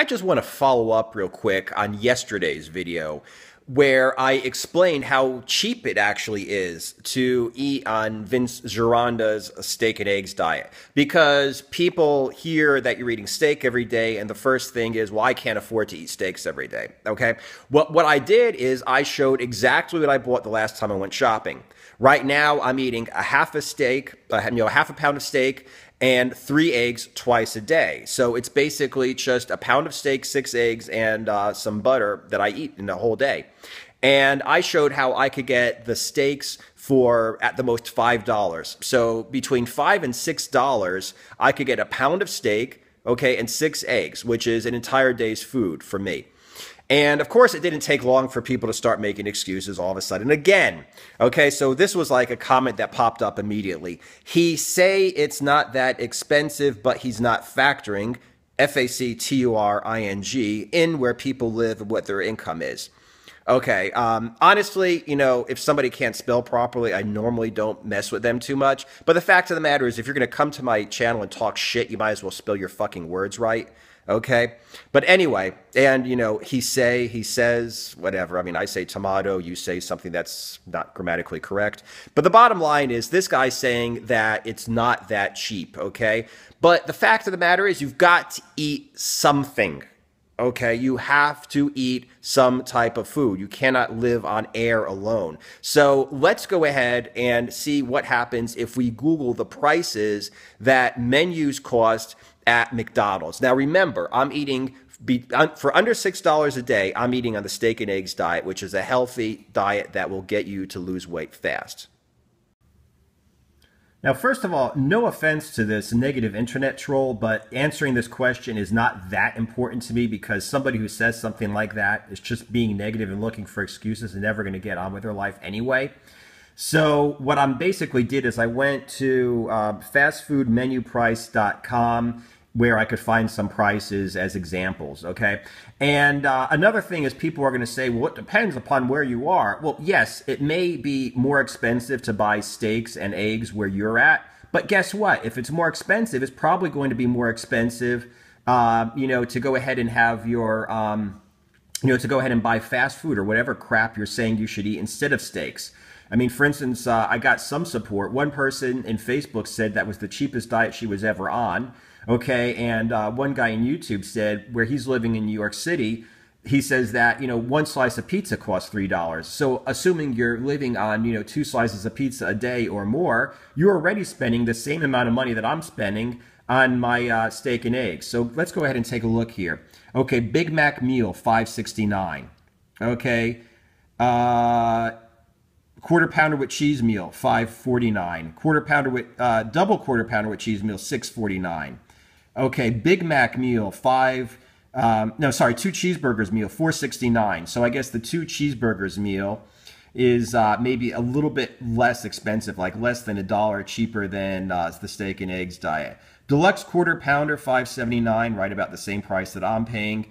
I just want to follow up real quick on yesterday's video where I explained how cheap it actually is to eat on Vince Gironda's steak and eggs diet, because people hear that you're eating steak every day and the first thing is, well, I can't afford to eat steaks every day, okay? What I did is I showed exactly what I bought the last time I went shopping. Right now, I'm eating half a pound of steak and 3 eggs twice a day. So it's basically just a pound of steak, 6 eggs, and some butter that I eat in the whole day. And I showed how I could get the steaks for at the most $5. So between $5 and $6, I could get a pound of steak, okay, and 6 eggs, which is an entire day's food for me. And of course, it didn't take long for people to start making excuses all of a sudden again. Okay, so this was like a comment that popped up immediately. He say it's not that expensive, but he's not factoring, F-A-C-T-U-R-I-N-G, in where people live and what their income is. Okay, honestly, you know, if somebody can't spell properly, I normally don't mess with them too much. But the fact of the matter is, if you're going to come to my channel and talk shit, you might as well spell your fucking words right. Okay, but anyway, and you know, he say, he says, whatever. I mean, I say tomato, you say something that's not grammatically correct. But the bottom line is this guy's saying that it's not that cheap, okay? But the fact of the matter is you've got to eat something, okay? You have to eat some type of food. You cannot live on air alone. So let's go ahead and see what happens if we Google the prices that menus cost at McDonald's. Now remember, I'm eating for under $6 a day, I'm eating on the steak and eggs diet, which is a healthy diet that will get you to lose weight fast. Now, first of all, no offense to this negative internet troll, but answering this question is not that important to me, because somebody who says something like that is just being negative and looking for excuses and never going to get on with their life anyway. So what I basically did is I went to fastfoodmenuprice.com, where I could find some prices as examples, okay? And another thing is people are going to say, well, it depends upon where you are. Well, yes, it may be more expensive to buy steaks and eggs where you're at, but guess what? If it's more expensive, it's probably going to be more expensive, you know, to go ahead and have your, you know, to go ahead and buy fast food or whatever crap you're saying you should eat instead of steaks. I mean, for instance, I got some support. One person in Facebook said that was the cheapest diet she was ever on, okay? And one guy in YouTube said, where he's living in New York City, he says that, you know, one slice of pizza costs $3. So assuming you're living on, you know, 2 slices of pizza a day or more, you're already spending the same amount of money that I'm spending on my steak and eggs. So let's go ahead and take a look here. Okay, Big Mac meal, $5.69. Okay, quarter pounder with cheese meal, $5.49. Quarter pounder with double quarter pounder with cheese meal, $6.49. Okay, Big Mac meal, two cheeseburgers meal, $4.69. So I guess the 2 cheeseburgers meal is maybe a little bit less expensive, like less than $1 cheaper than the steak and eggs diet. Deluxe quarter pounder, $5.79, right about the same price that I'm paying.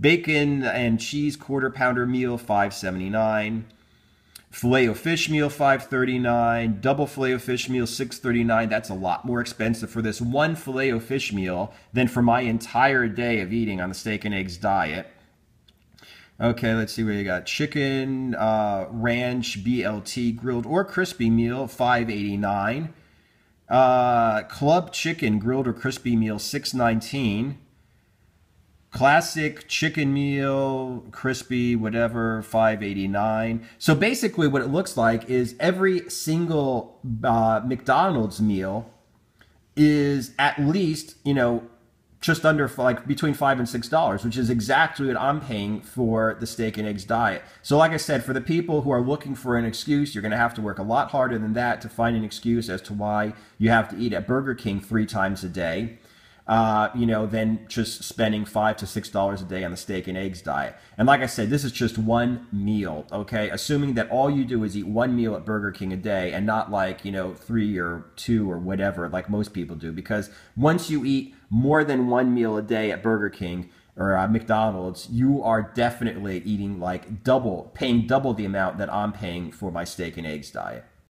Bacon and cheese quarter pounder meal, $5.79. Filet of fish meal, $5.39. Double filet of fish meal, $6.39. That's a lot more expensive for this one filet of fish meal than for my entire day of eating on the steak and eggs diet. Okay, let's see what you got. Chicken, ranch, BLT, grilled or crispy meal, $5.89. Club chicken, grilled or crispy meal, $6.19. Classic chicken meal, crispy, whatever, $5.89. So basically what it looks like is every single McDonald's meal is at least, you know, just under like between $5 and $6, which is exactly what I'm paying for the steak and eggs diet. So like I said, for the people who are looking for an excuse, you're going to have to work a lot harder than that to find an excuse as to why you have to eat at Burger King 3 times a day. You know, than just spending $5 to $6 a day on the steak and eggs diet. And like I said, this is just one meal, okay? Assuming that all you do is eat one meal at Burger King a day and not like, you know, 3 or 2 or whatever like most people do. Because once you eat more than one meal a day at Burger King or McDonald's, you are definitely eating like paying double the amount that I'm paying for my steak and eggs diet.